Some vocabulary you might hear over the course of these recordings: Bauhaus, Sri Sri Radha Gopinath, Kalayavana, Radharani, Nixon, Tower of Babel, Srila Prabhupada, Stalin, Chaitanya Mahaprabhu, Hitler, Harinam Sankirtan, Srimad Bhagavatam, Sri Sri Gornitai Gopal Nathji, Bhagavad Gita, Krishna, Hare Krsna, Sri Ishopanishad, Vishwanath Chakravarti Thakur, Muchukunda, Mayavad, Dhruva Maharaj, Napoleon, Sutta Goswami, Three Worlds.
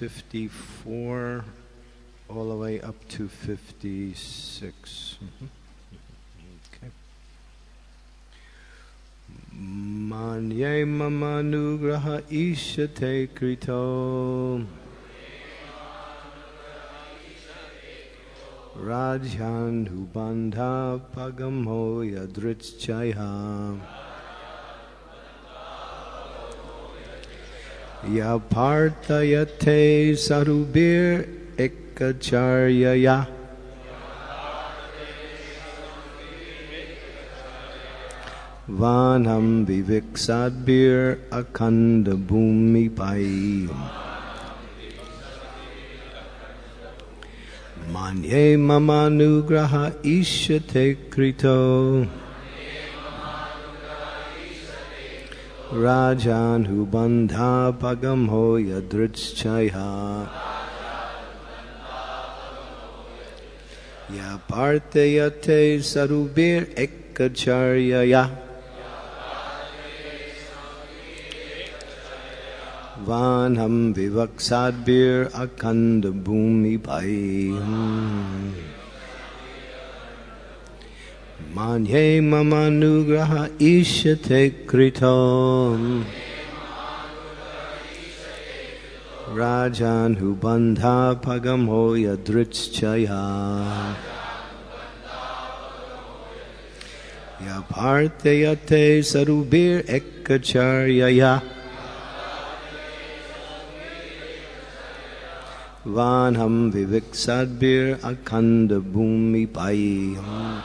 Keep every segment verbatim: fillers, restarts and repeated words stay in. fifty-four all the way up to fifty-six. Mm-hmm. Okay. Manye mama nugraha ishate krito Radhyan hubandha pagamho yadritschayha Yapartayate sarubir ekacharyaya Vanam viviksadbir akhanda bhumipai Manye mamanugraha ishate krito Rajan hubandha pagamho yadritschayha Yapartayate sarubir ekacharyaya Vanham vivaksadbir akhanda bhumipai Manye mamanugraha ishate kritam Rajan hubandha pagamho yadritschaya Yapartayate sarubir ekacharyaya Vanham viviksadbir akhanda bhumipayam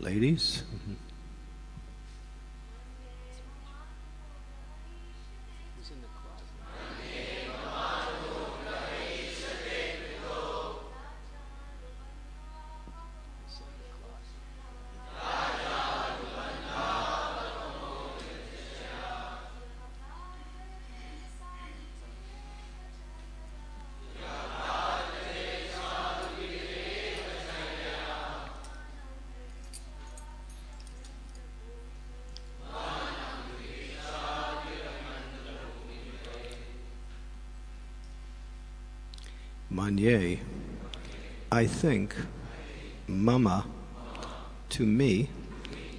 Ladies, mm-hmm. Who's in the Manye, I think, mama, to me,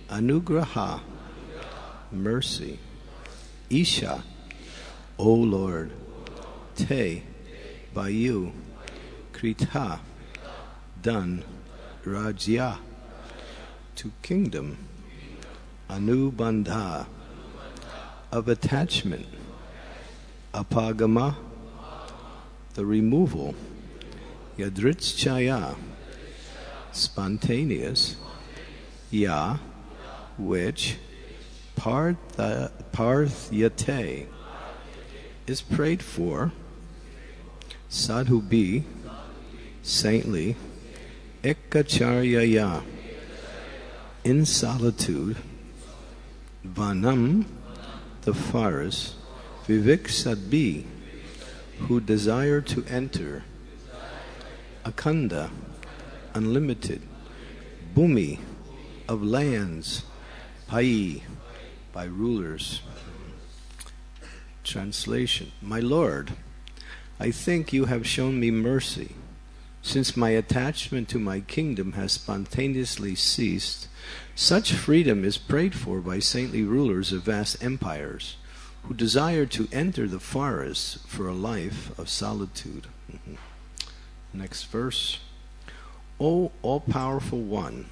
anugraha, mercy, isha, O Lord, te, by you, krita, done, rajya, to kingdom, anubandha, of attachment, apagama, the removal, yadritschaya, spontaneous, ya, which, parthyate, is prayed for, sadhu be, saintly, ekacharyaya, in solitude, vanam, the forest, viviksadbi, who desire to enter, akhanda, unlimited, bhumi, of lands, pai, by rulers. Translation: My Lord, I think you have shown me mercy, since my attachment to my kingdom has spontaneously ceased. Such freedom is prayed for by saintly rulers of vast empires, who desire to enter the forests for a life of solitude. Next verse. O all-powerful one,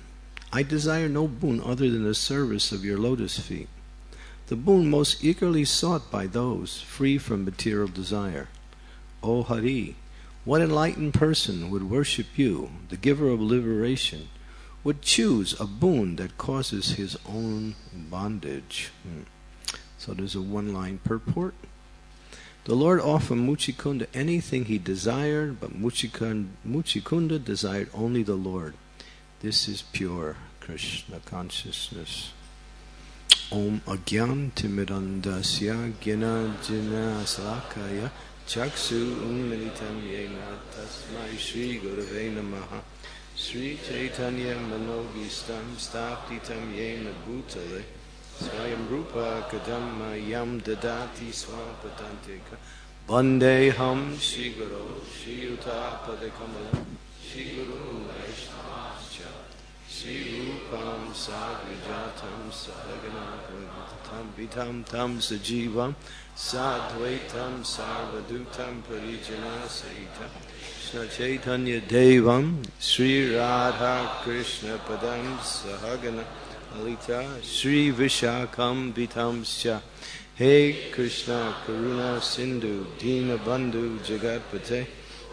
I desire no boon other than the service of your lotus feet, the boon most eagerly sought by those free from material desire. O Hari, what enlightened person would worship you, the giver of liberation, would choose a boon that causes his own bondage? Hmm. So there's a one-line purport. The Lord offered Muchukunda anything he desired, but Muchukunda desired only the Lord. This is pure Krishna consciousness. Om Agyan Timidandasya Gyanajana Salakaya Chaksu Unmilitam Yena Tasmai Shri Gurave Namaha Sri Chaitanya Manogistam Staptitam Yena Bhutale Swayam Rupa Kadamma Yam Dadati Swapatantika Vandeham Shri Guru Shri Uttapadekamal Shri Guru Vaishnavascha Shri Rupam Sagrijatam Sadaganatam Vitam Tam Sajivam Sadvaitam Sarvadutam Parijana Saita Shri Chaitanya Devam Shri Radha Krishna Padam Sahagana Alita Shri Vishakam Vitamscha Hey Krishna Karuna Sindhu Dina Bandhu Jagatpate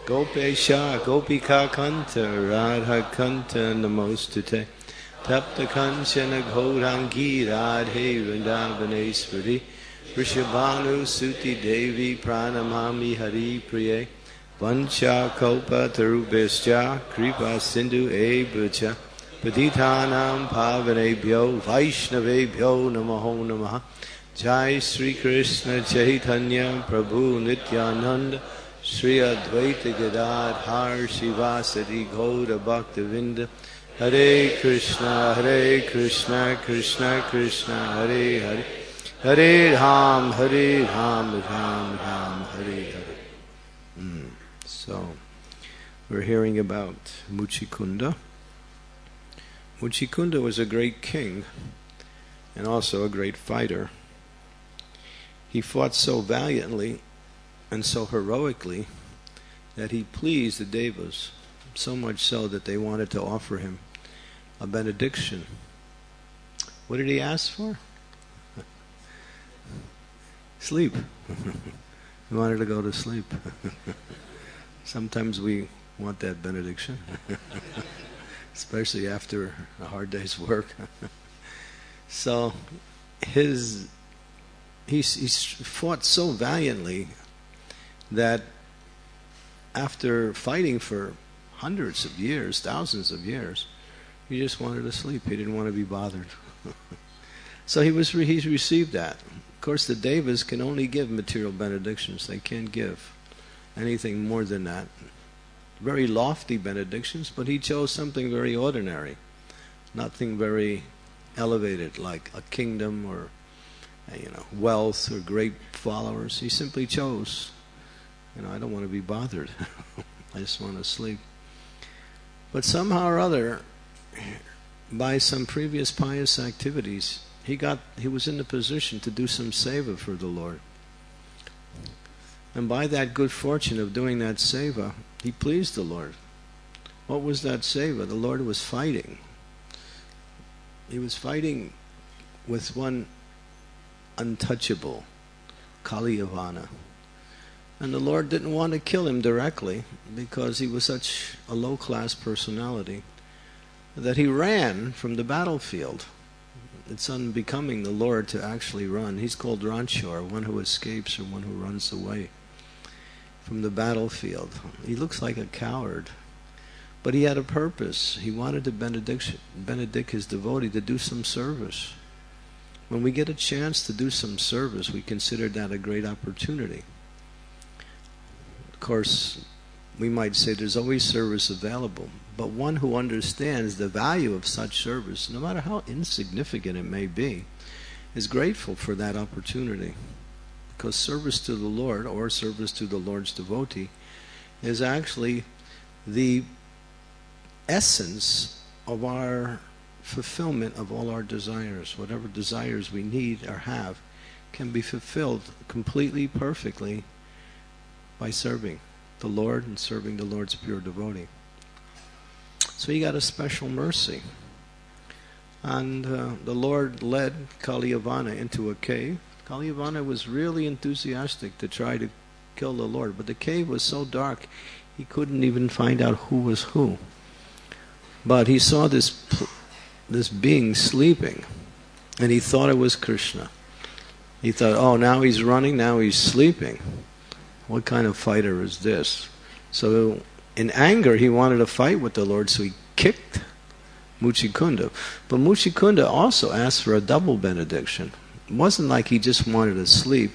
Gopesha Gopika Kanta Radha Kanta Namostute Tapta Kanchana Ghorangi Radhe Vrindavaneshwari Vrishabhanu Suti Devi Pranamami Hari Priye Vancha Kalpa Tarubhescha Kripa Sindhu Evacha Padithanam Pavanebhyo Vaishnavebhyo Namaho Namaha Jai Sri Krishna Chaitanya Prabhu Nityananda Sri Advaita Gadadhar Srivasadi Gaura Bhaktivinda Hare Krishna Hare Krishna Krishna Krishna Hare Hare Hare Ram Hare Ram Ram Ram Hare Hare. Mm. So we're hearing about Muchukunda. Muchukunda was a great king and also a great fighter. He fought so valiantly and so heroically that he pleased the devas, so much so that they wanted to offer him a benediction. What did he ask for? Sleep. He wanted to go to sleep. Sometimes we want that benediction, especially after a hard day's work. So his he, he fought so valiantly that after fighting for hundreds of years, thousands of years, he just wanted to sleep. He didn't want to be bothered. So he was re, he received that. Of course, the devas can only give material benedictions. They can't give anything more than that. Very lofty benedictions, but he chose something very ordinary, nothing very elevated like a kingdom or, you know, wealth or great followers. He simply chose, you know, I don't want to be bothered. I just want to sleep. But somehow or other, by some previous pious activities, he got he was in the position to do some seva for the Lord. And by that good fortune of doing that seva, he pleased the Lord. What was that seva? The Lord was fighting. He was fighting with one untouchable, Kalayavana. And the Lord didn't want to kill him directly because he was such a low-class personality that he ran from the battlefield. It's unbecoming the Lord to actually run. He's called Ranchor, one who escapes or one who runs away. from the battlefield. He looks like a coward, but he had a purpose. He wanted to benedict, benedict his devotee to do some service. When we get a chance to do some service, we consider that a great opportunity. Of course, we might say there's always service available, but one who understands the value of such service, no matter how insignificant it may be, is grateful for that opportunity. Because service to the Lord, or service to the Lord's devotee, is actually the essence of our fulfillment of all our desires. Whatever desires we need or have can be fulfilled completely, perfectly by serving the Lord and serving the Lord's pure devotee. So he got a special mercy. And uh, the Lord led Kalayavana into a cave. Kalayavana was really enthusiastic to try to kill the Lord, but the cave was so dark he couldn't even find out who was who. But he saw this, this being sleeping, and he thought it was Krishna. He thought, oh, now he's running, now he's sleeping. What kind of fighter is this? So in anger, he wanted to fight with the Lord, so he kicked Muchukunda. But Muchukunda also asked for a double benediction. It wasn't like he just wanted to sleep.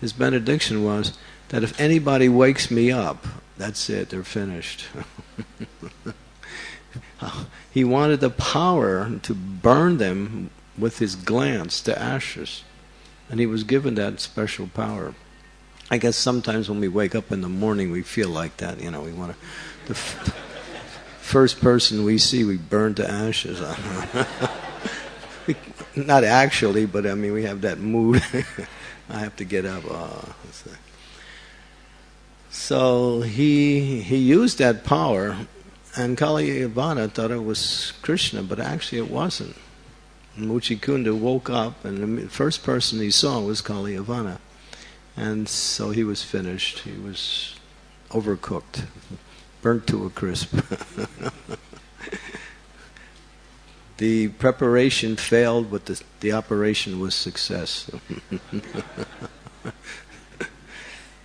His benediction was that if anybody wakes me up, that's it, they're finished. He wanted the power to burn them with his glance to ashes. And he was given that special power. I guess sometimes when we wake up in the morning, we feel like that. You know, we want to... The f first person we see, we burn to ashes. Not actually, but I mean, we have that mood. I have to get up. Oh. So he he used that power, and Kalayavana thought it was Krishna, but actually it wasn't. Muchukunda woke up, and the first person he saw was Kalayavana, and so he was finished. He was overcooked, burnt to a crisp. The preparation failed, but the, the operation was success.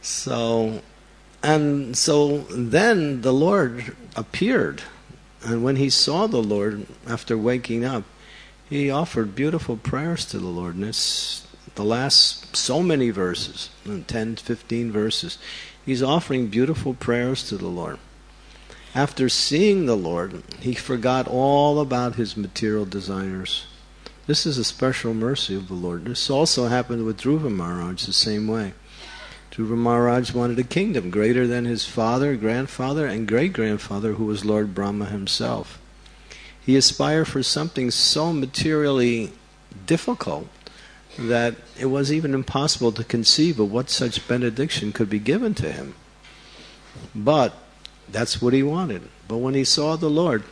So, and so then the Lord appeared. And when he saw the Lord after waking up, he offered beautiful prayers to the Lord. And it's the last so many verses, ten, fifteen verses. He's offering beautiful prayers to the Lord. After seeing the Lord, he forgot all about his material desires. This is a special mercy of the Lord. This also happened with Dhruva Maharaj the same way. Dhruva Maharaj wanted a kingdom greater than his father, grandfather, and great-grandfather, who was Lord Brahma himself. He aspired for something so materially difficult that it was even impossible to conceive of what such benediction could be given to him. But that's what he wanted. But when he saw the Lord,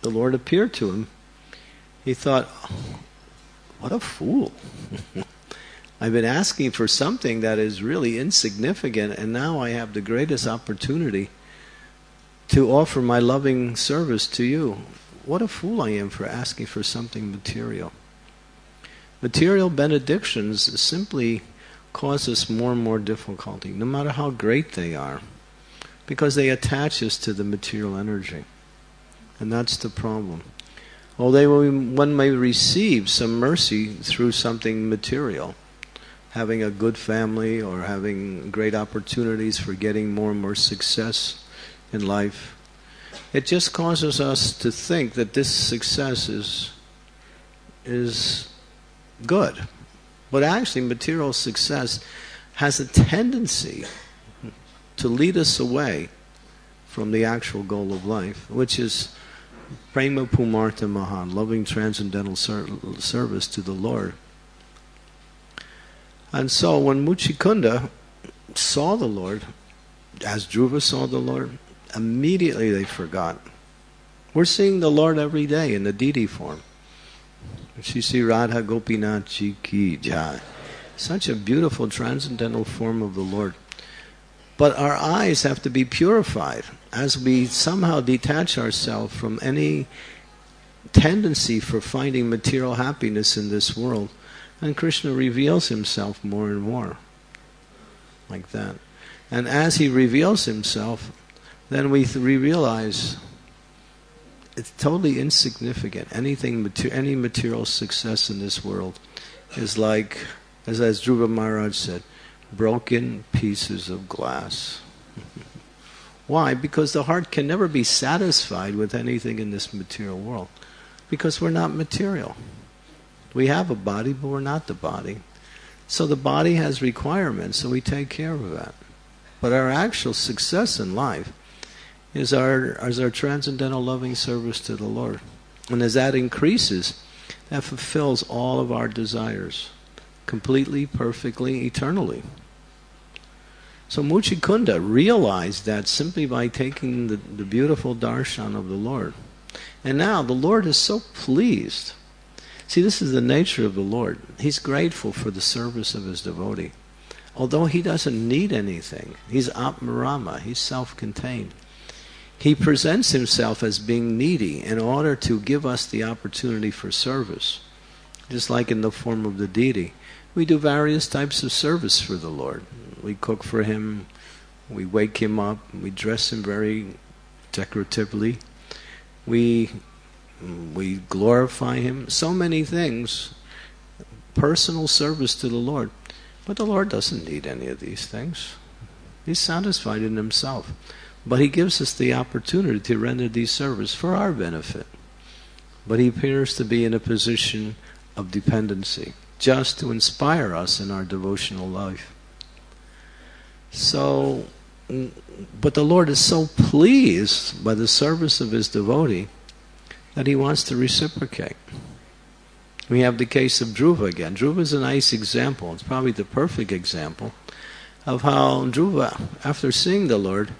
the Lord appeared to him. He thought, oh, what a fool. I've been asking for something that is really insignificant, and now I have the greatest opportunity to offer my loving service to you. What a fool I am for asking for something material. Material benedictions simply cause us more and more difficulty, no matter how great they are, because they attach us to the material energy. And that's the problem. Although one may receive some mercy through something material, having a good family or having great opportunities for getting more and more success in life, it just causes us to think that this success is, is good. But actually, material success has a tendency to lead us away from the actual goal of life, which is prema pumartha mahan, loving transcendental ser service to the Lord. And so when Muchukunda saw the Lord, as Dhruva saw the Lord, immediately they forgot. We're seeing the Lord every day in the deity form. Sri Sri Radha Gopinath ki jai. Such a beautiful transcendental form of the Lord. But our eyes have to be purified as we somehow detach ourselves from any tendency for finding material happiness in this world. And Krishna reveals himself more and more like that. And as he reveals himself, then we realize it's totally insignificant. Anything, any material success in this world is like, as, as Dhruva Maharaj said, broken pieces of glass. Why? Because the heart can never be satisfied with anything in this material world. Because we're not material. We have a body, but we're not the body. So the body has requirements, so we take care of that. But our actual success in life is our, is our transcendental loving service to the Lord. And as that increases, that fulfills all of our desires. Completely, perfectly, eternally. So Muchukunda realized that simply by taking the, the beautiful darshan of the Lord. And now the Lord is so pleased. See, this is the nature of the Lord. He's grateful for the service of his devotee. Although he doesn't need anything. He's Atmarama. He's self-contained. He presents himself as being needy in order to give us the opportunity for service. Just like in the form of the deity. We do various types of service for the Lord. We cook for him. We wake him up. We dress him very decoratively. We, we glorify him. So many things. Personal service to the Lord. But the Lord doesn't need any of these things. He's satisfied in himself. But he gives us the opportunity to render these service for our benefit. But he appears to be in a position of dependency, just to inspire us in our devotional life. So, but the Lord is so pleased by the service of his devotee that he wants to reciprocate. We have the case of Dhruva again. Dhruva is a nice example. It's probably the perfect example of how Dhruva, after seeing the Lord,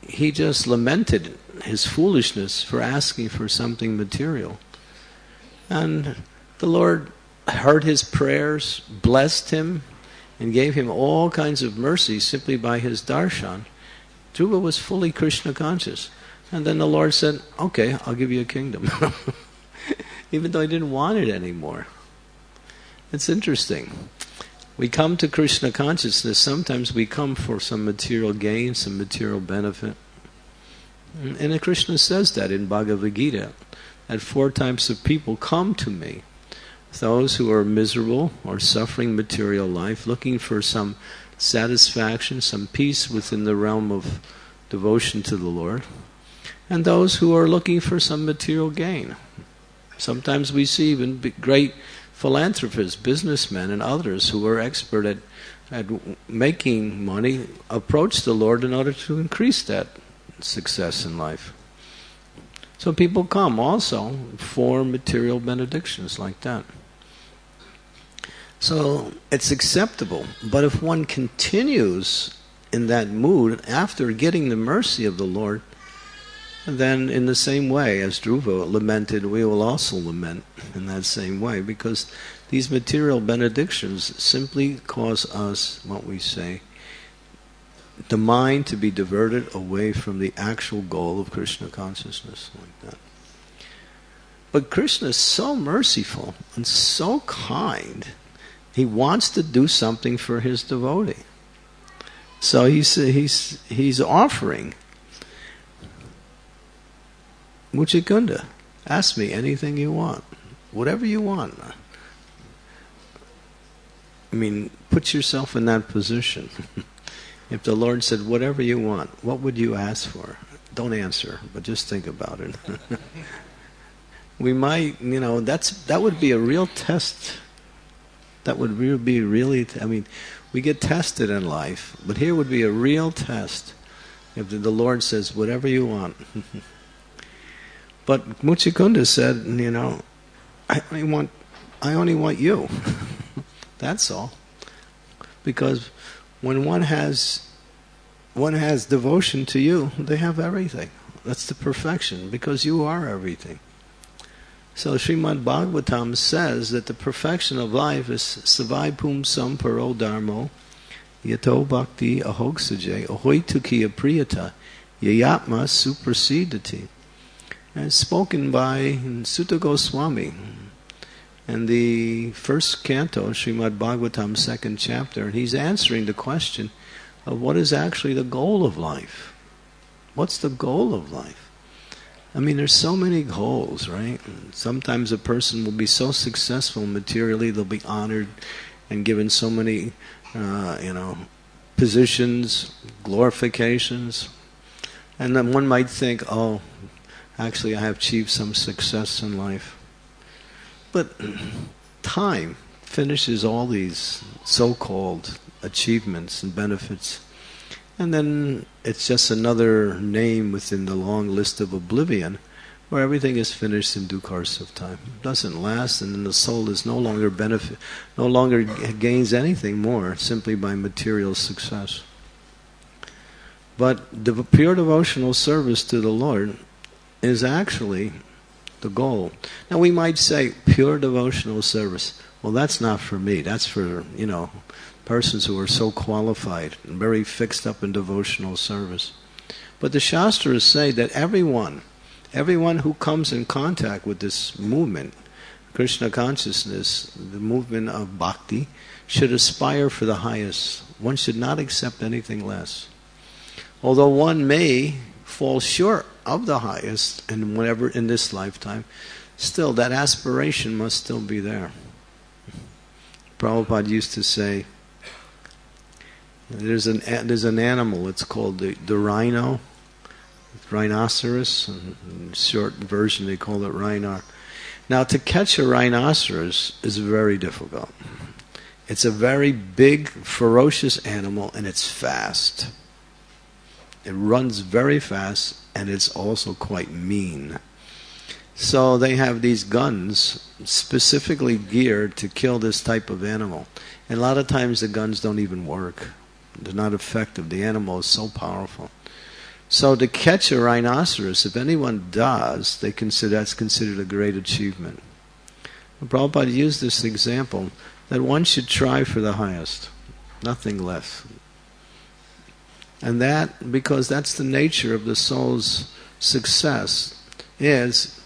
he just lamented his foolishness for asking for something material. And the Lord heard his prayers, blessed him, and gave him all kinds of mercy simply by his darshan. Dhruva was fully Krishna conscious. And then the Lord said, okay, I'll give you a kingdom. Even though he didn't want it anymore. It's interesting. We come to Krishna consciousness, sometimes we come for some material gain, some material benefit. And Krishna says that in Bhagavad Gita, that four types of people come to me. Those who are miserable or suffering material life, looking for some satisfaction, some peace within the realm of devotion to the Lord. And those who are looking for some material gain. Sometimes we see even great philanthropists, businessmen, and others who are expert at, at making money approach the Lord in order to increase that success in life. So people come also for material benedictions like that. So it's acceptable. But if one continues in that mood after getting the mercy of the Lord, then in the same way as Dhruva lamented, we will also lament in that same way. Because these material benedictions simply cause us, what we say, the mind to be diverted away from the actual goal of Krishna consciousness, like that. But Krishna is so merciful and so kind, he wants to do something for his devotee. So he's, he's, he's offering. Muchukunda, ask me anything you want, whatever you want. I mean, put yourself in that position. If the Lord said, whatever you want, what would you ask for? Don't answer, but just think about it. We might, you know, that's that would be a real test. That would re be really, I mean, we get tested in life, but here would be a real test if the, the Lord says, whatever you want. But Muchukunda said, you know, I only want, I only want you. That's all. Because when one has one has devotion to you, they have everything. That's the perfection, because you are everything. So Srimad Bhagavatam says that the perfection of life is Savai Sam Paro Dharmo Yato Bhakti Ahoksaje Ahoitukiya Priyata Yayatma Supersedati. And it's spoken by Sutta Goswami. And the first canto, Srimad Bhagavatam, second chapter, and he's answering the question of what is actually the goal of life. What's the goal of life? I mean, there's so many goals, right? And sometimes a person will be so successful materially, they'll be honored and given so many, uh, you know, positions, glorifications. And then one might think, oh, actually I have achieved some success in life. But time finishes all these so-called achievements and benefits. And then it's just another name within the long list of oblivion, where everything is finished in due course of time. It doesn't last, and then the soul is no longer benefit, no longer gains anything more simply by material success. But the pure devotional service to the Lord is actually the goal. Now we might say pure devotional service. Well, that's not for me. That's for, you know, persons who are so qualified and very fixed up in devotional service. But the Shastras say that everyone, everyone who comes in contact with this movement, Krishna consciousness, the movement of bhakti, should aspire for the highest. One should not accept anything less. Although one may fall short of the highest in whatever in this lifetime, still that aspiration must still be there. Prabhupada used to say, there's an there's an animal, it's called the, the rhino, rhinoceros, and short version they call it rhinar. Now to catch a rhinoceros is very difficult. It's a very big, ferocious animal, and it's fast. It runs very fast, and it's also quite mean. So they have these guns specifically geared to kill this type of animal. And a lot of times the guns don't even work. They're not effective. The animal is so powerful. So to catch a rhinoceros, if anyone does, they consider that's considered a great achievement. And Prabhupada used this example that one should try for the highest, nothing less. And that, because that's the nature of the soul's success, is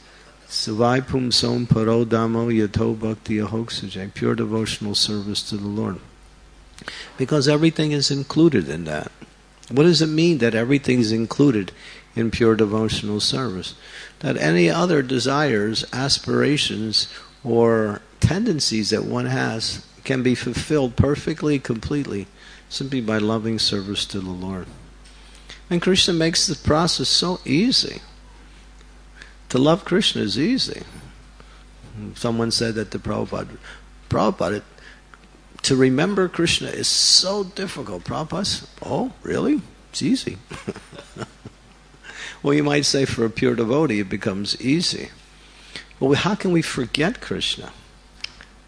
Savaipum som paro damo yato bhakti ahoksajay, pure devotional service to the Lord. Because everything is included in that. What does it mean that everything is included in pure devotional service? That any other desires, aspirations, or tendencies that one has can be fulfilled perfectly, completely, simply by loving service to the Lord. And Krishna makes the process so easy. To love Krishna is easy. Someone said that to Prabhupada. Prabhupada, to remember Krishna is so difficult. Prabhupada said, oh, really? It's easy. Well, you might say for a pure devotee it becomes easy. Well, how can we forget Krishna?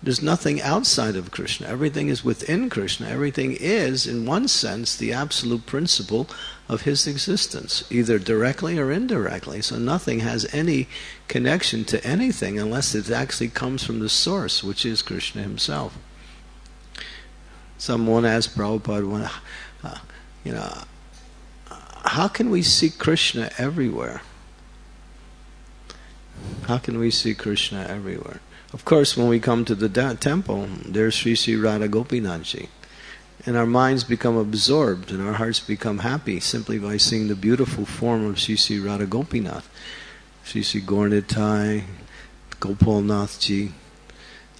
There's nothing outside of Krishna. Everything is within Krishna. Everything is, in one sense, the absolute principle of his existence, either directly or indirectly. So nothing has any connection to anything unless it actually comes from the source, which is Krishna himself. Someone asked Prabhupada, uh, you know, how can we see Krishna everywhere? How can we see Krishna everywhere? Of course, when we come to the temple, there's Sri Sri Radha Gopinath Ji. And our minds become absorbed and our hearts become happy simply by seeing the beautiful form of Sri Sri Radha Gopinath. Sri Sri Gornitai Gopal Nathji.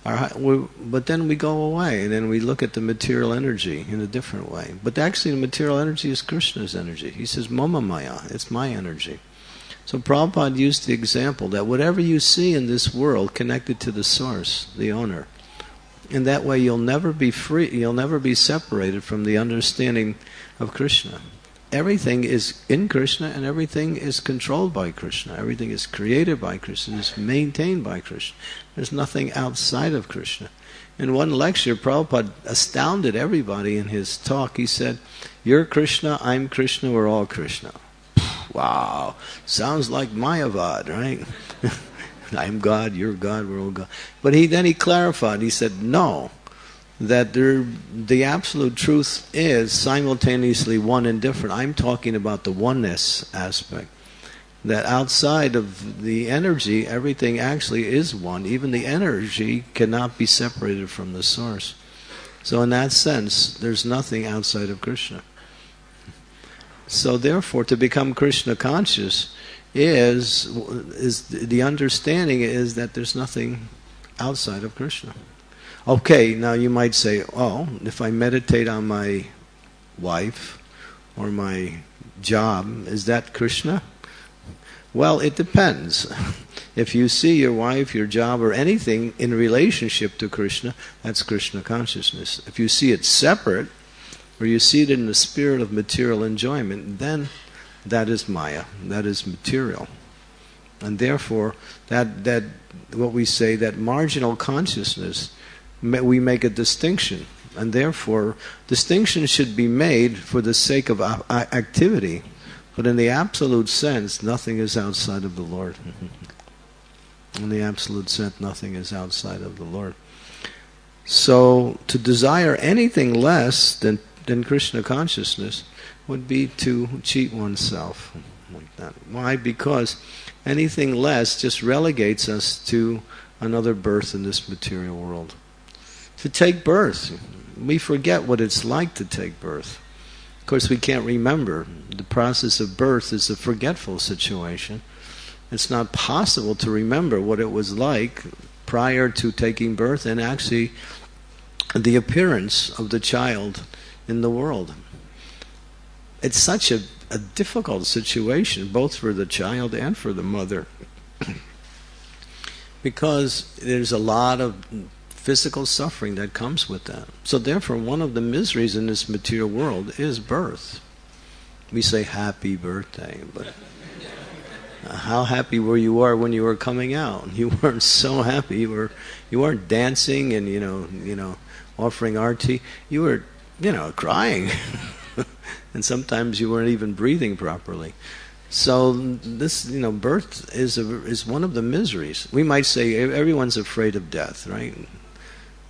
But then we go away and then we look at the material energy in a different way. But actually the material energy is Krishna's energy. He says, Mama Maya, it's my energy. So Prabhupada used the example that whatever you see in this world connected to the source, the owner, and that way you'll never be free, you'll never be separated from the understanding of Krishna. Everything is in Krishna and everything is controlled by Krishna. Everything is created by Krishna, is maintained by Krishna. There's nothing outside of Krishna. In one lecture, Prabhupada astounded everybody in his talk. He said, "You're Krishna, I'm Krishna, we're all Krishna." Wow, sounds like Mayavad, right? I'm God, you're God, we're all God. But he then he clarified, he said, no, that there, the absolute truth is simultaneously one and different. I'm talking about the oneness aspect. That outside of the energy, everything actually is one. Even the energy cannot be separated from the source. So in that sense, there's nothing outside of Krishna. So therefore, to become Krishna conscious is, is the understanding is that there's nothing outside of Krishna. Okay, now you might say, oh, if I meditate on my wife or my job, is that Krishna? Well, it depends. If you see your wife, your job, or anything in relationship to Krishna, that's Krishna consciousness. If you see it separate, or you see it in the spirit of material enjoyment, then that is Maya, that is material. And therefore, that, that what we say, that marginal consciousness, we make a distinction. And therefore, distinction should be made for the sake of activity. But in the absolute sense, nothing is outside of the Lord. In the absolute sense, nothing is outside of the Lord. So, to desire anything less than, than Krishna consciousness would be to cheat oneself. Like that. Why? Because anything less just relegates us to another birth in this material world. To take birth, we forget what it's like to take birth. Of course, we can't remember. The process of birth is a forgetful situation. It's not possible to remember what it was like prior to taking birth and actually the appearance of the child in the world. It's such a, a difficult situation, both for the child and for the mother, because there's a lot of physical suffering that comes with that. So therefore, one of the miseries in this material world is birth. We say happy birthday, but how happy were you are when you were coming out? You weren't so happy. You were, you weren't dancing and you know, you know, offering arti. You were, you know, crying, and sometimes you weren't even breathing properly. So this, you know, birth is a, is one of the miseries. We might say everyone's afraid of death, right?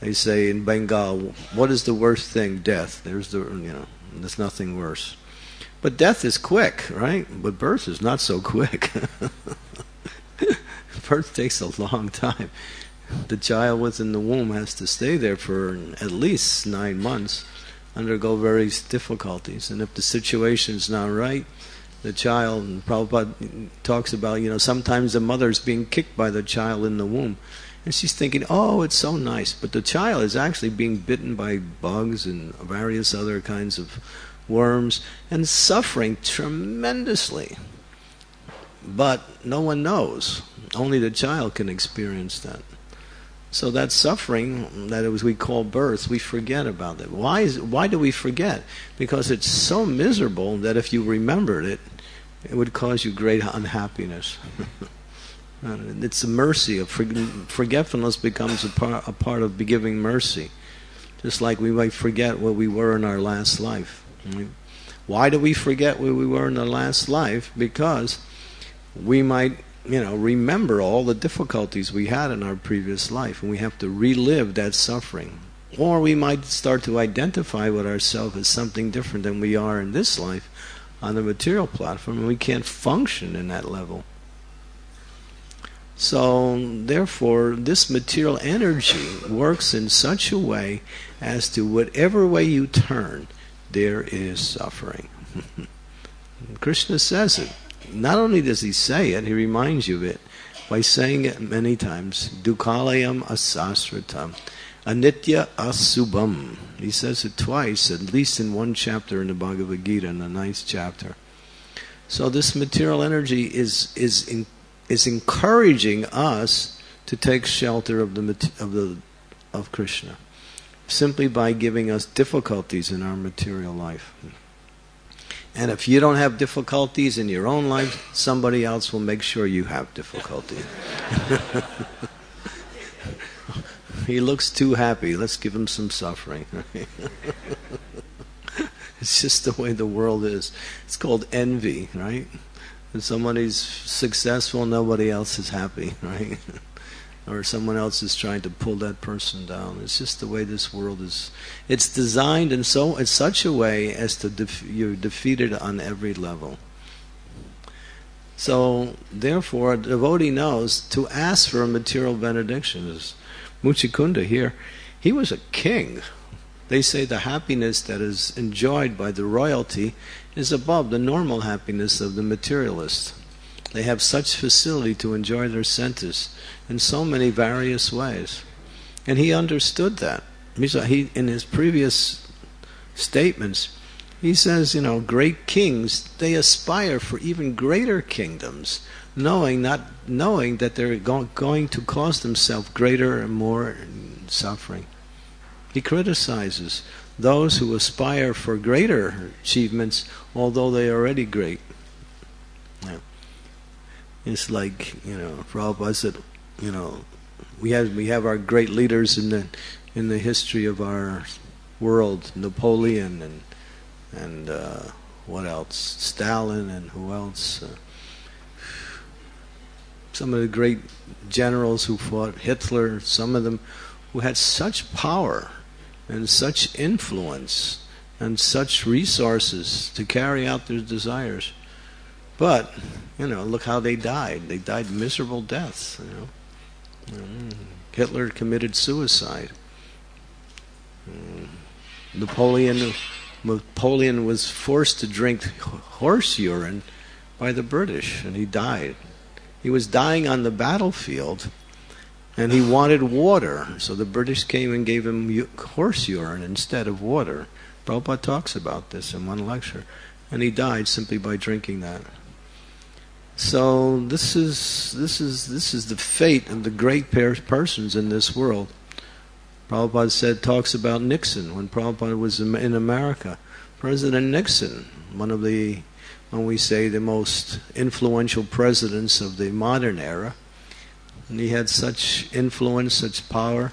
They say in Bengal, what is the worst thing? Death. There's the, you know, there's nothing worse. But death is quick, right? But birth is not so quick. Birth takes a long time. The child within the womb has to stay there for at least nine months, undergo various difficulties. And if the situation's not right, the child, and Prabhupada talks about, you know, sometimes the mother's being kicked by the child in the womb. And she's thinking, oh, it's so nice. But the child is actually being bitten by bugs and various other kinds of worms and suffering tremendously. But no one knows. Only the child can experience that. So that suffering that we call birth, we forget about it. Why is, why do we forget? Because it's so miserable that if you remembered it, it would cause you great unhappiness. It's a mercy. Of forgetfulness becomes a part, a part of giving mercy. Just like we might forget what we were in our last life. Why do we forget where we were in the last life? Because we might, you know, remember all the difficulties we had in our previous life, and we have to relive that suffering. Or we might start to identify with ourselves as something different than we are in this life on the material platform, and we can't function in that level. So, therefore, this material energy works in such a way as to whatever way you turn, there is suffering. Krishna says it. Not only does he say it, he reminds you of it by saying it many times. Dukalayam asasratam, anitya asubham. He says it twice, at least in one chapter in the Bhagavad Gita, in the ninth chapter. So this material energy is is in, is encouraging us to take shelter of the of the of Krishna, simply by giving us difficulties in our material life. And if you don't have difficulties in your own life, somebody else will make sure you have difficulty. He looks too happy. Let's give him some suffering. It's just the way the world is. It's called envy, right? When somebody's successful, nobody else is happy, right? Or someone else is trying to pull that person down. It's just the way this world is. It's designed in so in such a way as to def you're defeated on every level. So, therefore, a devotee knows to ask for a material benediction. Muchukunda here, he was a king. They say the happiness that is enjoyed by the royalty is above the normal happiness of the materialist. They have such facility to enjoy their senses in so many various ways. And he understood that. He, in his previous statements, he says, you know, great kings, they aspire for even greater kingdoms, knowing not knowing that they're go going to cause themselves greater and more suffering. He criticizes those who aspire for greater achievements, although they are already great. Yeah. It's like, you know, Prabhupada said, you know, we have we have our great leaders in the in the history of our world, Napoleon and and uh, what else, Stalin and who else, uh, some of the great generals who fought, Hitler, some of them who had such power and such influence and such resources to carry out their desires. But, you know, look how they died. They died miserable deaths, you know. Mm. Hitler committed suicide. Mm. Napoleon, Napoleon was forced to drink horse urine by the British, and he died. He was dying on the battlefield, and he wanted water, so the British came and gave him horse urine instead of water. Prabhupada talks about this in one lecture. And he died simply by drinking that. So this is this is this is the fate of the great persons in this world. Prabhupada said talks about Nixon when Prabhupada was in America. President Nixon, one of the, when we say the most influential presidents of the modern era, and he had such influence, such power.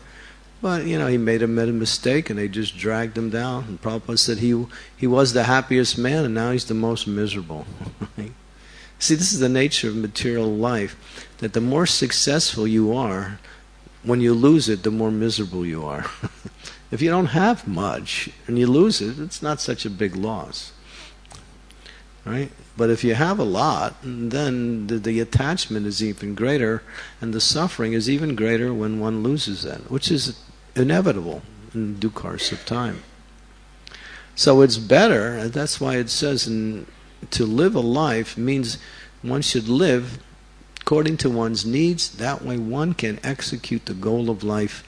But, you know, he made a, made a mistake, and they just dragged him down. And Prabhupada said he, he was the happiest man, and now he's the most miserable. See, this is the nature of material life, that the more successful you are, when you lose it, the more miserable you are. If you don't have much, and you lose it, it's not such a big loss. Right? But if you have a lot, then the, the attachment is even greater, and the suffering is even greater when one loses that, which is inevitable in due course of time. So it's better, and that's why it says in, to live a life means one should live according to one's needs. That way one can execute the goal of life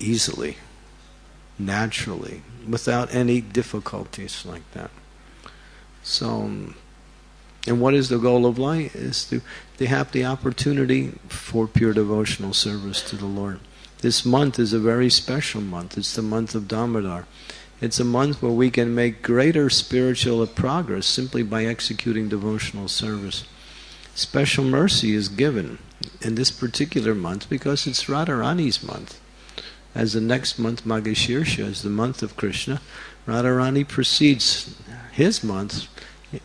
easily, naturally, without any difficulties like that. So, and what is the goal of life? Is to they have the opportunity for pure devotional service to the Lord. This month is a very special month. It's the month of Damodar. It's a month where we can make greater spiritual progress simply by executing devotional service. Special mercy is given in this particular month because it's Radharani's month. As the next month, Maggashirsha, is the month of Krishna, Radharani precedes his month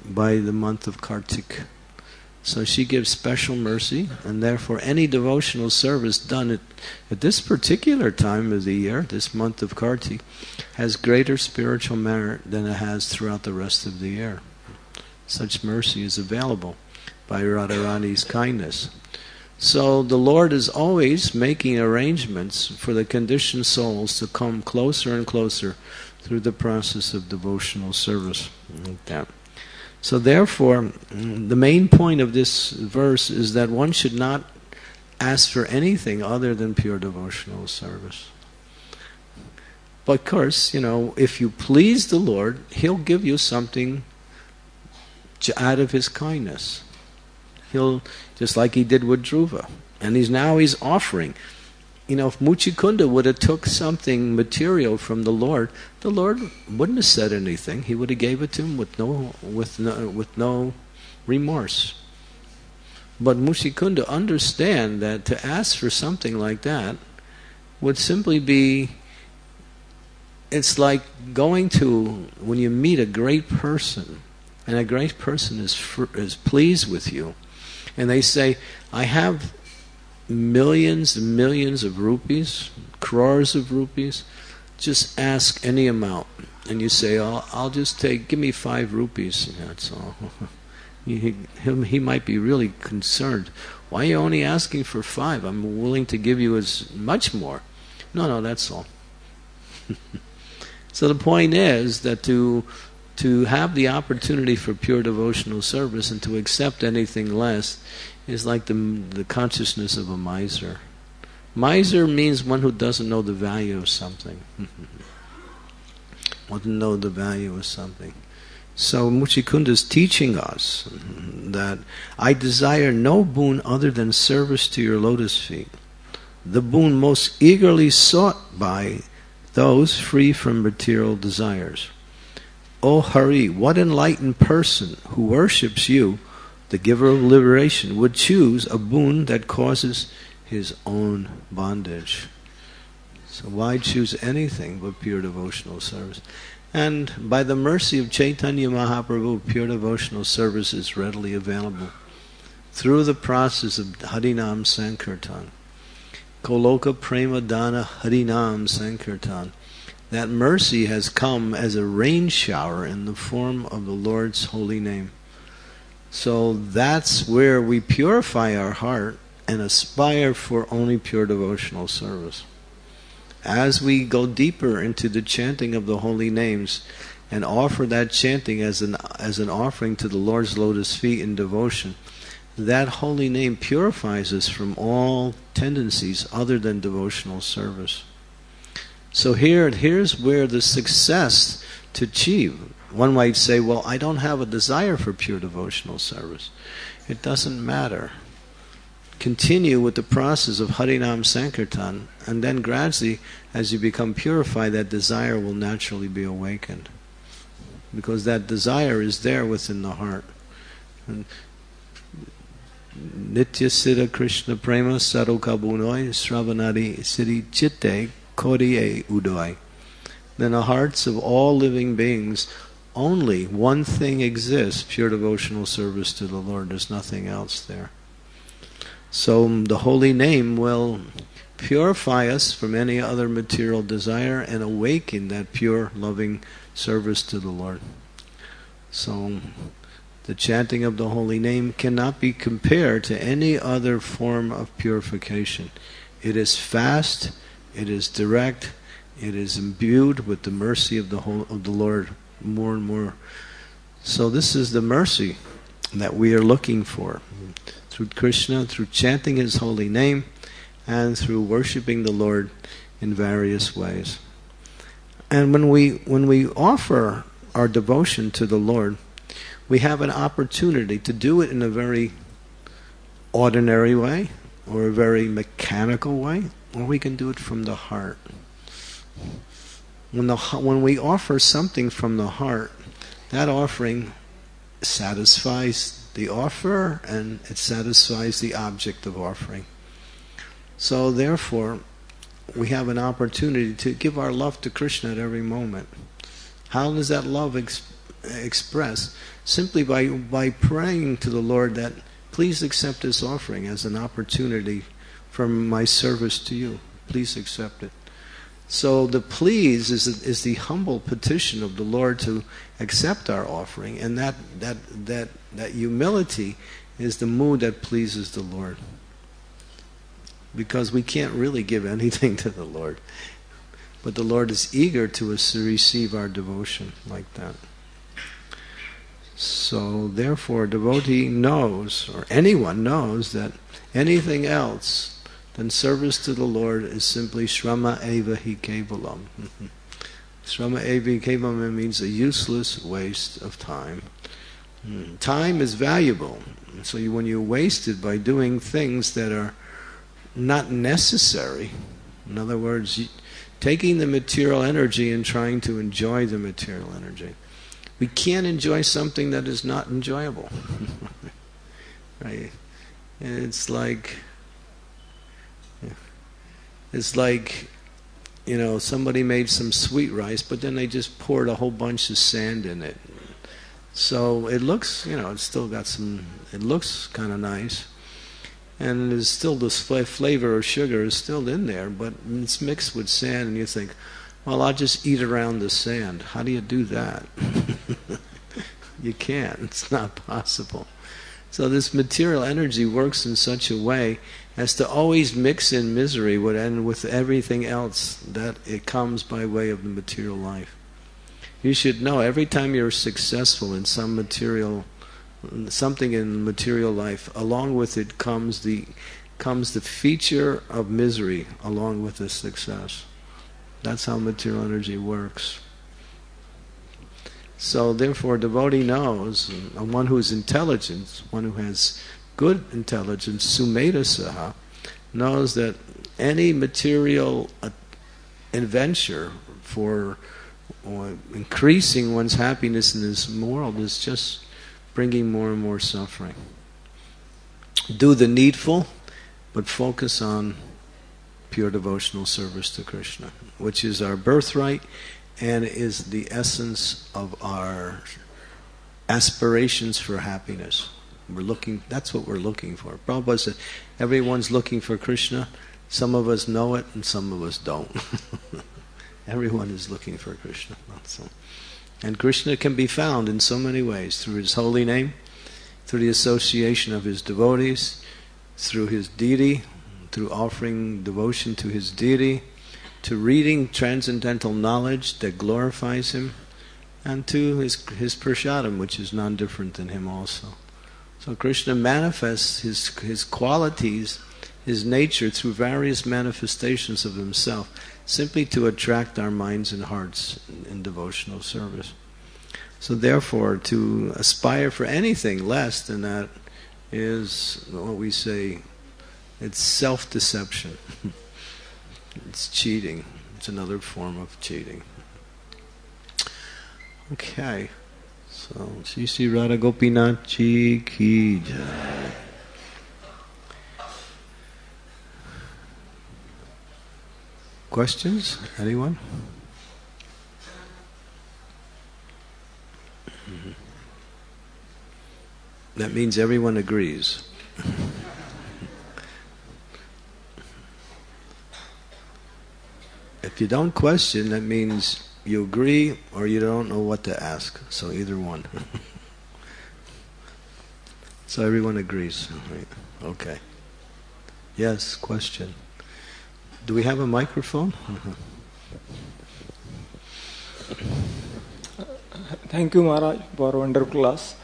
by the month of Kartik. So she gives special mercy, and therefore any devotional service done at, at this particular time of the year, this month of Kartik, has greater spiritual merit than it has throughout the rest of the year. Such mercy is available by Radharani's kindness. So the Lord is always making arrangements for the conditioned souls to come closer and closer through the process of devotional service. Like that. So therefore, the main point of this verse is that one should not ask for anything other than pure devotional service. But of course, you know, if you please the Lord, He'll give you something out of His kindness. He'll, just like He did with Dhruva. And he's, now He's offering. You know, if Muchukunda would have took something material from the Lord, the Lord wouldn't have said anything. He would have gave it to him with no, with no, with no remorse. But Muchukunda understand that to ask for something like that would simply be, it's like going to, when you meet a great person, and a great person is, is pleased with you, and they say, I have millions and millions of rupees, crores of rupees, just ask any amount. And you say, oh, I'll just take, give me five rupees, and that's all. he, he, he might be really concerned. Why are you only asking for five? I'm willing to give you as much more. No, no, that's all. So the point is that to to have the opportunity for pure devotional service and to accept anything less is like the, the consciousness of a miser. Miser means one who doesn't know the value of something. Doesn't know the value of something. So Muchukunda is teaching us that I desire no boon other than service to your lotus feet, the boon most eagerly sought by those free from material desires. O Hari, what enlightened person who worships you, the giver of liberation, would choose a boon that causes his own bondage? So why choose anything but pure devotional service? And by the mercy of Chaitanya Mahaprabhu, pure devotional service is readily available through the process of Harinam Sankirtan. Koloka Prema Dana Harinam Sankirtan. That mercy has come as a rain shower in the form of the Lord's holy name. So that's where we purify our heart and aspire for only pure devotional service. As we go deeper into the chanting of the holy names and offer that chanting as an, as an offering to the Lord's lotus feet in devotion, that holy name purifies us from all tendencies other than devotional service. So here, here's where the success to achieve. One might say, well, I don't have a desire for pure devotional service. It doesn't matter. Continue with the process of Harinam Sankirtan, and then gradually, as you become purified, that desire will naturally be awakened. Because that desire is there within the heart. And Nitya Siddha Krishna Prema Sarukabunoi Sravanadi Siddhi Chitte Koriye Udoi. In the hearts of all living beings, only one thing exists, pure devotional service to the Lord. There's nothing else there. So the holy name will purify us from any other material desire and awaken that pure, loving service to the Lord. So the chanting of the holy name cannot be compared to any other form of purification. It is fast, it is direct, it is imbued with the mercy of the whole, of the Lord more and more. So this is the mercy that we are looking for. Through Krishna, through chanting His holy name, and through worshiping the Lord in various ways. And when we, when we offer our devotion to the Lord, we have an opportunity to do it in a very ordinary way, or a very mechanical way, or we can do it from the heart. When, the, when we offer something from the heart, that offering satisfies the offerer, and it satisfies the object of offering. So therefore, we have an opportunity to give our love to Krishna at every moment. How does that love ex express? Simply by, by praying to the Lord that, please accept this offering as an opportunity for my service to you. Please accept it. So the please is, is the humble petition of the Lord to accept our offering, and that, that, that, that humility is the mood that pleases the Lord. Because we can't really give anything to the Lord. But the Lord is eager to receive our devotion like that. So therefore, a devotee knows, or anyone knows, that anything else then service to the Lord is simply Shrama Eva Hi Kevalam. Shrama Eva Hi Kevalam means a useless waste of time. Mm. Time is valuable. So you, when you're wasted by doing things that are not necessary, in other words, you, taking the material energy and trying to enjoy the material energy. We can't enjoy something that is not enjoyable. Right? It's like... It's like, you know, somebody made some sweet rice, but then they just poured a whole bunch of sand in it. So it looks, you know, it's still got some, it looks kind of nice. And there's still this flavor of sugar is still in there, but it's mixed with sand, and you think, well, I'll just eat around the sand. How do you do that? You can't. It's not possible. So this material energy works in such a way as to always mix in misery with, and with everything else that it comes by way of the material life. You should know every time you're successful in some material, something in material life, along with it comes the comes the feature of misery along with the success. That's how material energy works. So therefore, a devotee knows, and one who is intelligent, one who has good intelligence, sumeda saha, knows that any material adventure for or increasing one's happiness in this world is just bringing more and more suffering. Do the needful, but focus on pure devotional service to Krishna, which is our birthright and is the essence of our aspirations for happiness. We're looking, that's what we're looking for. Prabhupada said, everyone's looking for Krishna. Some of us know it and some of us don't. Everyone is looking for Krishna. So. And Krishna can be found in so many ways, through his holy name, through the association of his devotees, through his deity, through offering devotion to his deity, to reading transcendental knowledge that glorifies him, and to his, his prasadam, which is non-different than him also. So Krishna manifests his, his qualities, his nature, through various manifestations of himself, simply to attract our minds and hearts in, in devotional service. So therefore, to aspire for anything less than that is what we say, it's self-deception. It's cheating. It's another form of cheating. Okay. So, Sri Sri Radha Gopinath Ki Jai. Questions? Anyone? Mm-hmm. That means everyone agrees. If you don't question, that means you agree or you don't know what to ask. So either one. So everyone agrees. Okay. Yes, question. Do we have a microphone? Uh-huh. Thank you, Maharaj, for a wonderful class.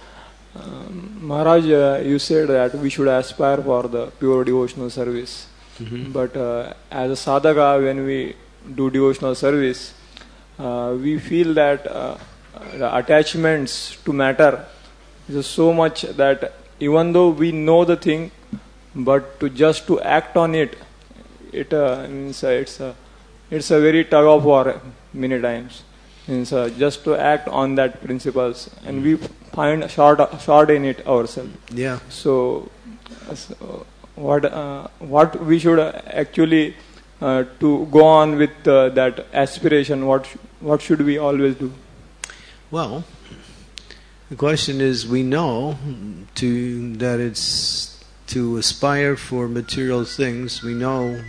Um, Maharaj, uh, you said that we should aspire for the pure devotional service. Mm-hmm. But uh, as a sadhaka, when we do devotional service, uh, we feel that uh, the attachments to matter is so much that even though we know the thing, but to just to act on it, it uh, means uh, it's a uh, it's a very tug of war many times. Means uh, just to act on that principles, and we find short short in it ourselves. Yeah. So, so what uh, what we should actually uh, to go on with uh, that aspiration? What sh what should we always do? Well, the question is, we know to that it's. To aspire for material things, we know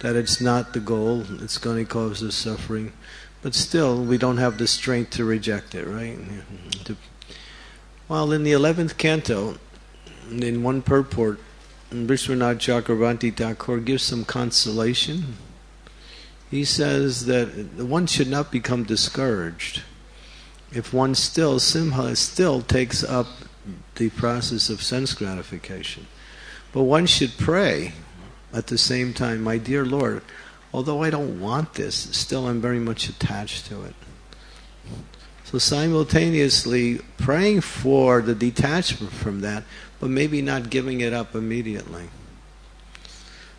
that it's not the goal, it's going to cause us suffering, but still we don't have the strength to reject it, right? To, well, in the eleventh canto, in one purport, Vishwanath Chakravarti Thakur gives some consolation. He says that one should not become discouraged if one still, simha, still takes up the process of sense gratification. But one should pray at the same time, my dear Lord, although I don't want this, still I'm very much attached to it. So simultaneously praying for the detachment from that, but maybe not giving it up immediately.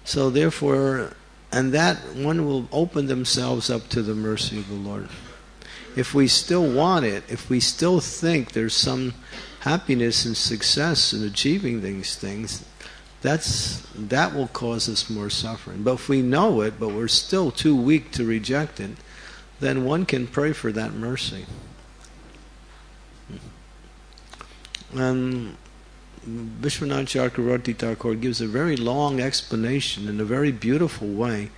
So therefore, and that one will open themselves up to the mercy of the Lord. If we still want it, if we still think there's some happiness and success in achieving these things, that's, that will cause us more suffering. But if we know it, but we're still too weak to reject it, then one can pray for that mercy. And Vishwanath Chakravarti Thakur gives a very long explanation in a very beautiful way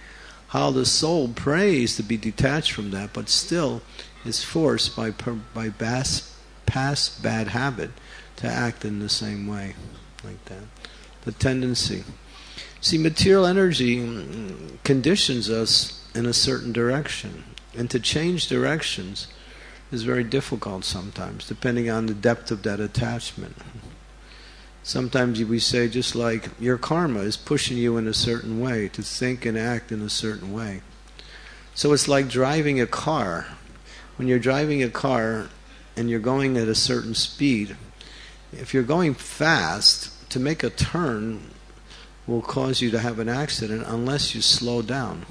how the soul prays to be detached from that, but still is forced by, by bass. past bad habit to act in the same way, like that. The tendency. See, material energy conditions us in a certain direction, and to change directions is very difficult sometimes, depending on the depth of that attachment. Sometimes we say, just like your karma is pushing you in a certain way, to think and act in a certain way. So it's like driving a car. When you're driving a car and you're going at a certain speed, if you're going fast, to make a turn will cause you to have an accident unless you slow down.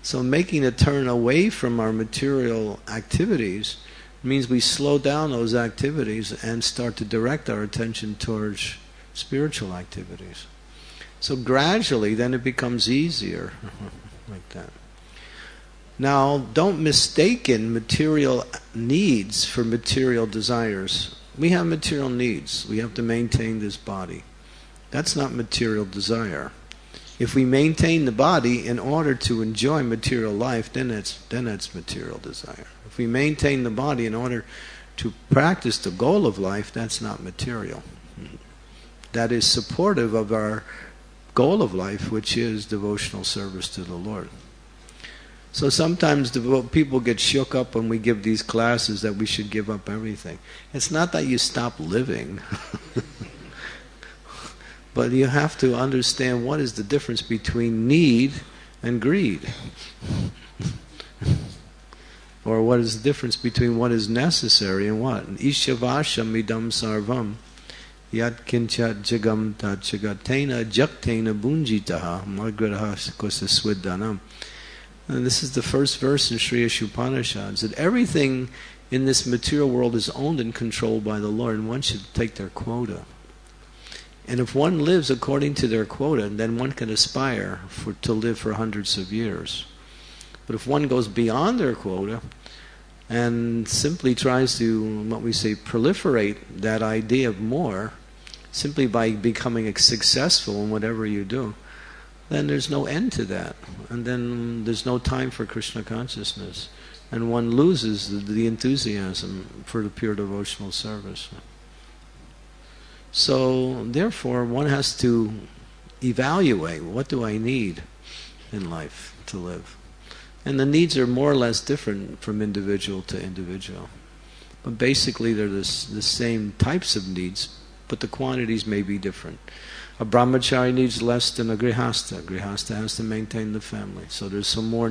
So making a turn away from our material activities means we slow down those activities and start to direct our attention towards spiritual activities. So gradually, then it becomes easier, like that. Now, don't mistake material needs for material desires. We have material needs. We have to maintain this body. That's not material desire. If we maintain the body in order to enjoy material life, then that's, then that's material desire. If we maintain the body in order to practice the goal of life, that's not material. That is supportive of our goal of life, which is devotional service to the Lord. So sometimes people get shook up when we give these classes that we should give up everything. It's not that you stop living. But you have to understand what is the difference between need and greed. Or what is the difference between what is necessary and what? Ishavasham idam sarvam yat kinchat jagam tat jagatena jaktena bunjitaha margraha kosaswidhanam. And this is the first verse in Sri Ishopanishad, that everything in this material world is owned and controlled by the Lord, and one should take their quota. And if one lives according to their quota, then one can aspire for, to live for hundreds of years. But if one goes beyond their quota and simply tries to, what we say, proliferate that idea of more, simply by becoming successful in whatever you do, then there's no end to that. And then there's no time for Krishna consciousness. And one loses the enthusiasm for the pure devotional service. So, therefore, one has to evaluate, what do I need in life to live? And the needs are more or less different from individual to individual. But basically, they're this, the same types of needs, but the quantities may be different. A brahmachari needs less than a grihasta. A grihasta has to maintain the family. So there's some more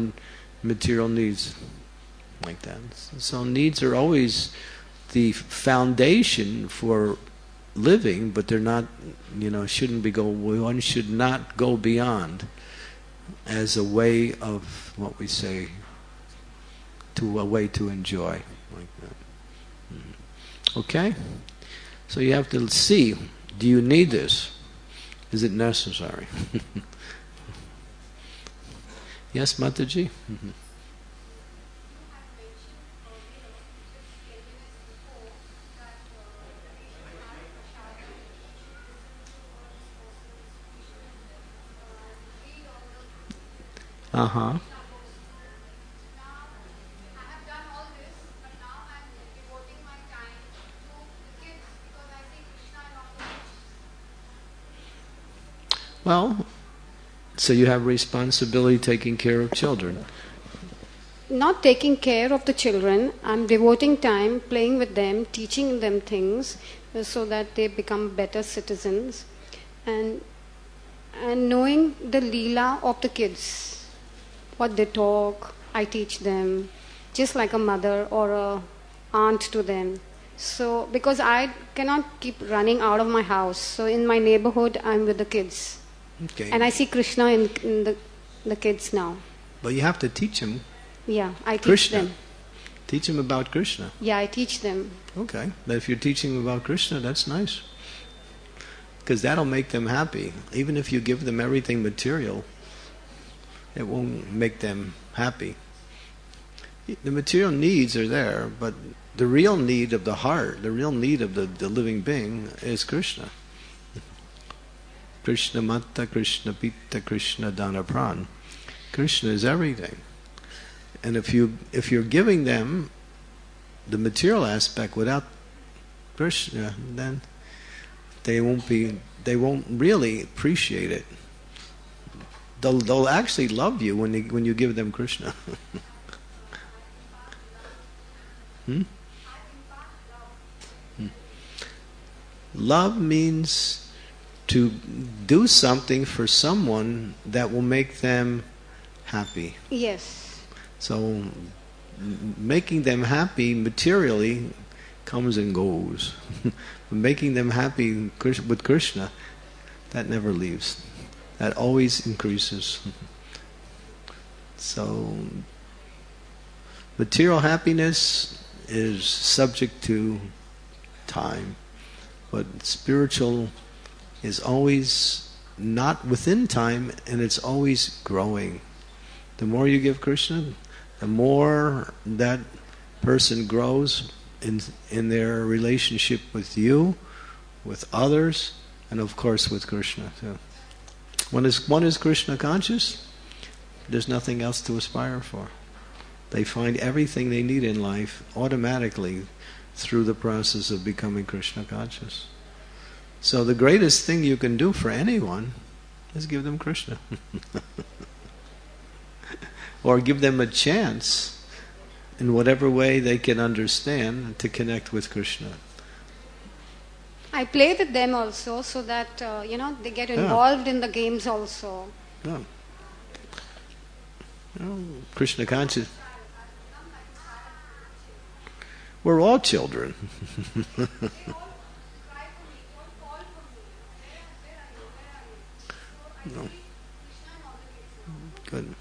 material needs like that. So needs are always the foundation for living, but they're not, you know, shouldn't be go. One should not go beyond as a way of what we say to a way to enjoy, like that. Okay, so you have to see: do you need this? Is it necessary? Yes, Mataji. Mm-hmm. Uh-huh. Well, so you have responsibility taking care of children. Not taking care of the children. I'm devoting time, playing with them, teaching them things so that they become better citizens. And, and knowing the leela of the kids. What they talk, I teach them, just like a mother or a aunt to them. So, because I cannot keep running out of my house, so in my neighborhood, I'm with the kids. Okay. And I see Krishna in, in the, the kids now. But you have to teach them. Yeah, I teach Krishna. them. Teach them about Krishna. Yeah, I teach them. Okay, but if you're teaching about Krishna, that's nice. Because that'll make them happy. Even if you give them everything material, it won't make them happy. The material needs are there, but the real need of the heart, the real need of the, the living being is Krishna. Krishna Mata, Krishna Pita, Krishna Dana Pran. Krishna is everything. And if, you, if you're giving them the material aspect without Krishna, then they won't, be, they won't really appreciate it. They'll, they'll actually love you when, they, when you give them Krishna. Hmm? Hmm. Love means to do something for someone that will make them happy. Yes. So making them happy materially comes and goes. Making them happy with Krishna, that never leaves. That always increases. So material happiness is subject to time, but spiritual is always not within time, and it's always growing. The more you give Krishna, the more that person grows in in their relationship with you, with others, and of course with Krishna too. When is one is Krishna conscious, there's nothing else to aspire for. They find everything they need in life automatically through the process of becoming Krishna conscious. So the greatest thing you can do for anyone is give them Krishna. Or give them a chance in whatever way they can understand to connect with Krishna. I play with them also so that uh, you know, they get involved yeah. in the games also. Yeah. Oh, Krishna conscious. We're all children. No. Good.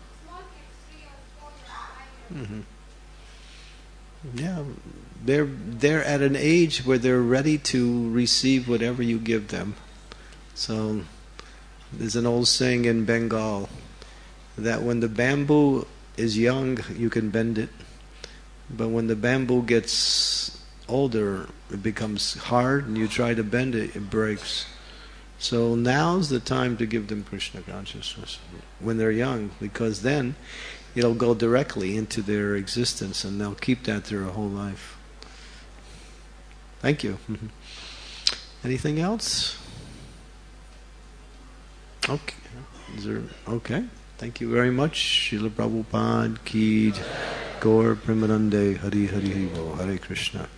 Mm-hmm. Yeah, they're they're at an age where they're ready to receive whatever you give them. So there's an old saying in Bengal that when the bamboo is young, you can bend it, but when the bamboo gets older, it becomes hard, and you try to bend it, it breaks. So now's the time to give them Krishna consciousness when they're young, because then it'll go directly into their existence and they'll keep that their whole life. Thank you. Anything else? Okay. Is there, okay. Thank you very much. Srila Prabhupada ki jai. Gaur Premanande Hari Hari Hari Bo. Hare Krishna.